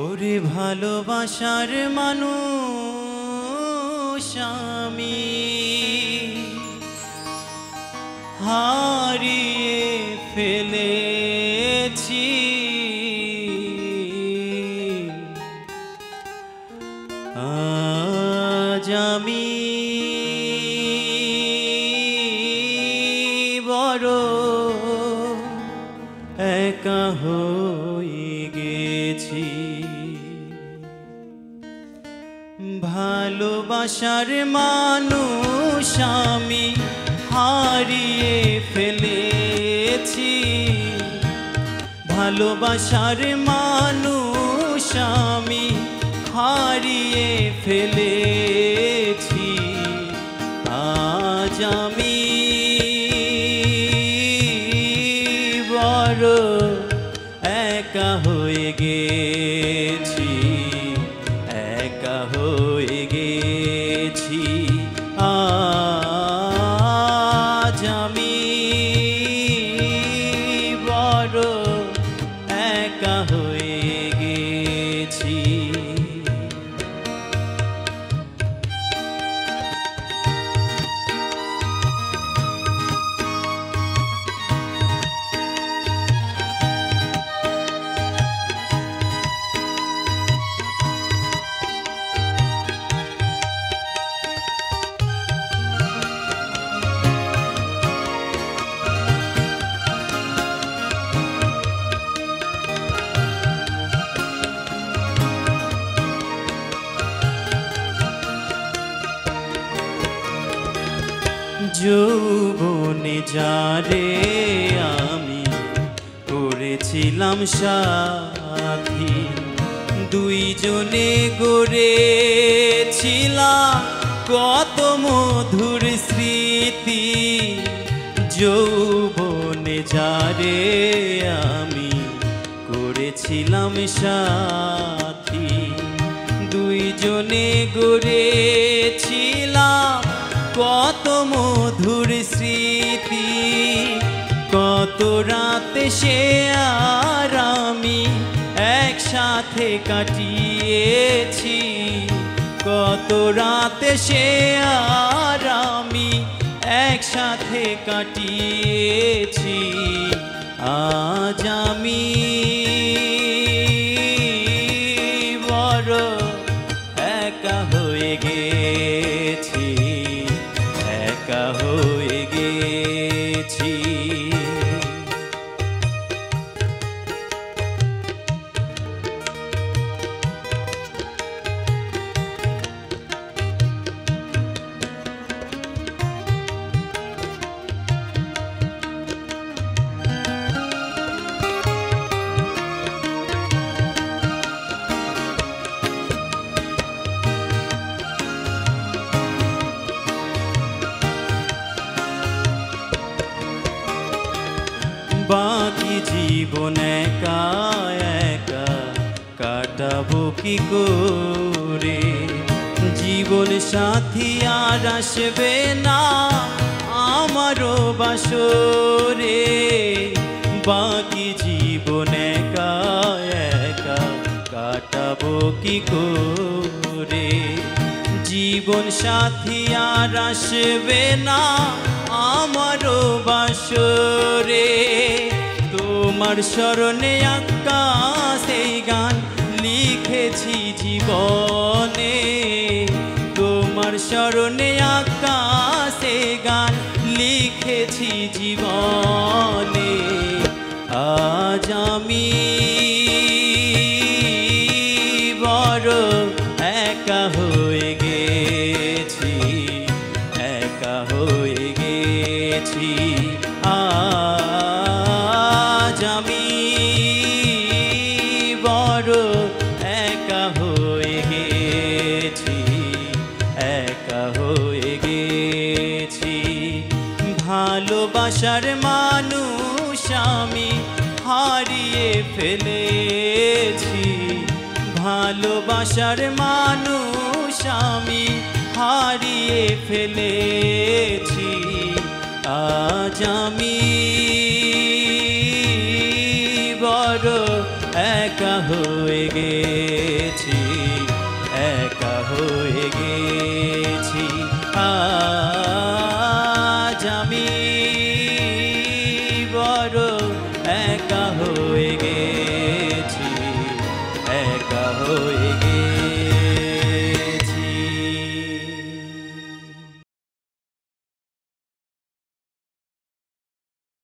ओरे भालोबासार मानुष आमी हारिए फेलेছি আজ আমি বড় একা হয়ে গেছি ভালোবাসার মানুষ আমি হারিয়ে ফেলেছি ভালোবাসার মানুষ আমি হারিয়ে ফেলেছি আজ আমি বড় একা হয়ে গেছি একা হয়ে গেছি আজ আমি বড় একা হয়ে গেছি যৌবনে যারে আমি করেছিলাম সাথী দুইজনে গড়েছিলাম কত মধুর স্মৃতি যৌবনে যারে আমি করেছিলাম সাথী দুইজনে গড়েছিলাম কত মধুর স্মৃতি কত রাতে সে আর আমি একসাথে কাটিয়েছি কত রাতে সে আর আমি একসাথে কাটিয়েছি আজ আমি বড় একা হয়ে গেছি একা হয়ে গেছি बाकी जीवन एका एका काटाबो की कोरे जीवन साथी आर आसबे ना आमारो बासरे बाकी जीवन एका एका काटाबो की कोरे जीवन साथी आर आसबे ना आमारो बासरे তোমার শরণে আকাশে গান লিখেছি জীবনে তোমার শরণে আকাশে গান লিখেছি জীবনে আজ আমি বড় একা হয়ে গেছি একা হয়ে গেছি ভালোবাসার মানুষ আমি হারিয়ে ফেলেছি ভালোবাসার মানুষ আমি হারিয়ে ফেলেছি আজ আমি বড় একা হয়ে গেছি। ফেলেছি।